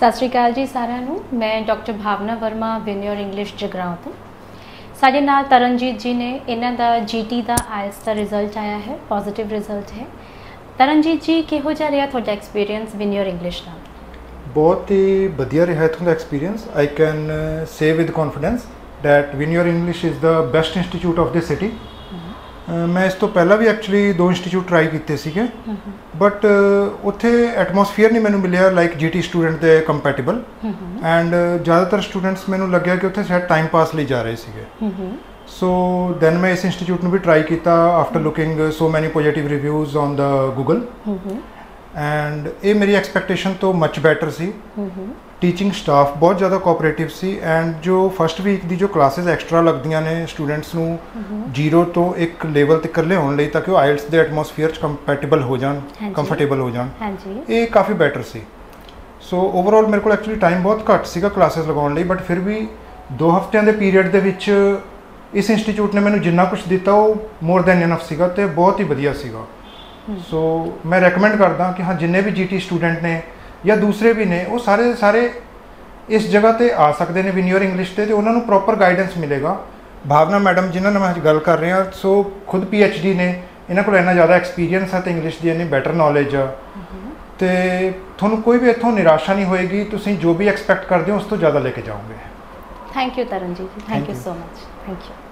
सत श्री अकाल जी सारिਆਂ ਨੂੰ मैं doctor Bhavna Verma Win Your English Jagraon तो साडे नाल तरनजीत जी ने इन्हां दा जीटी दा आईएलटीएस दा रिजल्ट आया है पॉजिटिव रिजल्ट है। तरनजीत जी किहो जा रहा थोड़ा एक्सपीरियंस विन योर इंग्लिश नाल? बहुत ही वधिया रहा है थोड़ा experience. I can say with confidence that Win Your English is the best institute of the city. मैं इस तो पहला भी एक्चुअली दो इंस्टीट्यूट ट्राई किए थे बट उत्थे एटमोसफेयर नहीं मैंने मिलया लाइक जीटी स्टूडेंट के कंपैटिबल एंड ज़्यादातर स्टूडेंट्स मैंने लगे कि उत्थे शायद टाइम पास लिए जा रहे थे। सो दैन मैं इस इंस्टीट्यूट में भी ट्राई किया after looking so many positive reviews on the Google and ये मेरी एक्सपैक्टेशन तो मच बैटर सी। टीचिंग स्टाफ बहुत ज़्यादा कोऑपरेटिव सी एंड जो फर्स्ट वीक दी जो क्लासेज एक्स्ट्रा लगदियां ने स्टूडेंट्स नू जीरो तो एक लेवल तक ले होने लई ताकि आइल्स दे एटमोसफेयर कंपैटिबल हो जान कंफर्टेबल हो जान ये काफ़ी बैटर सी। सो ओवरऑल मेरे को एक्चुअली टाइम बहुत घट सीगा क्लासेज लगाउण लई बट फिर भी दो हफ्तियां दे पीरियड दे विच इस इंस्टीट्यूट ने मैनूं जिन्ना कुछ दिता वो मोर दैन इनफ सीगा ते बहुत ही वधिया सीगा। सो मैं रैकमेंड करदा कि हाँ जिन्ने भी जीटी स्टूडेंट ने या दूसरे भी ने वो सारे सारे इस जगह पर आ सकते हैं विन योर इंग्लिश से तो उन्होंने प्रॉपर गाइडेंस मिलेगा। भावना मैडम जिन्होंने मैं गल कर रहे हैं सो खुद PhD ने इन्होंने को इन्ना ज़्यादा एक्सपीरियंस है तो इंग्लिश की इन्नी बैटर नॉलेज आ तो थोनू कोई भी इतों निराशा नहीं होएगी। तुसीं जो भी एक्सपैक्ट करते हो उस तो ज़्यादा लेके जाओगे। Thank you Taranjeet ji, thank you so much, thank you.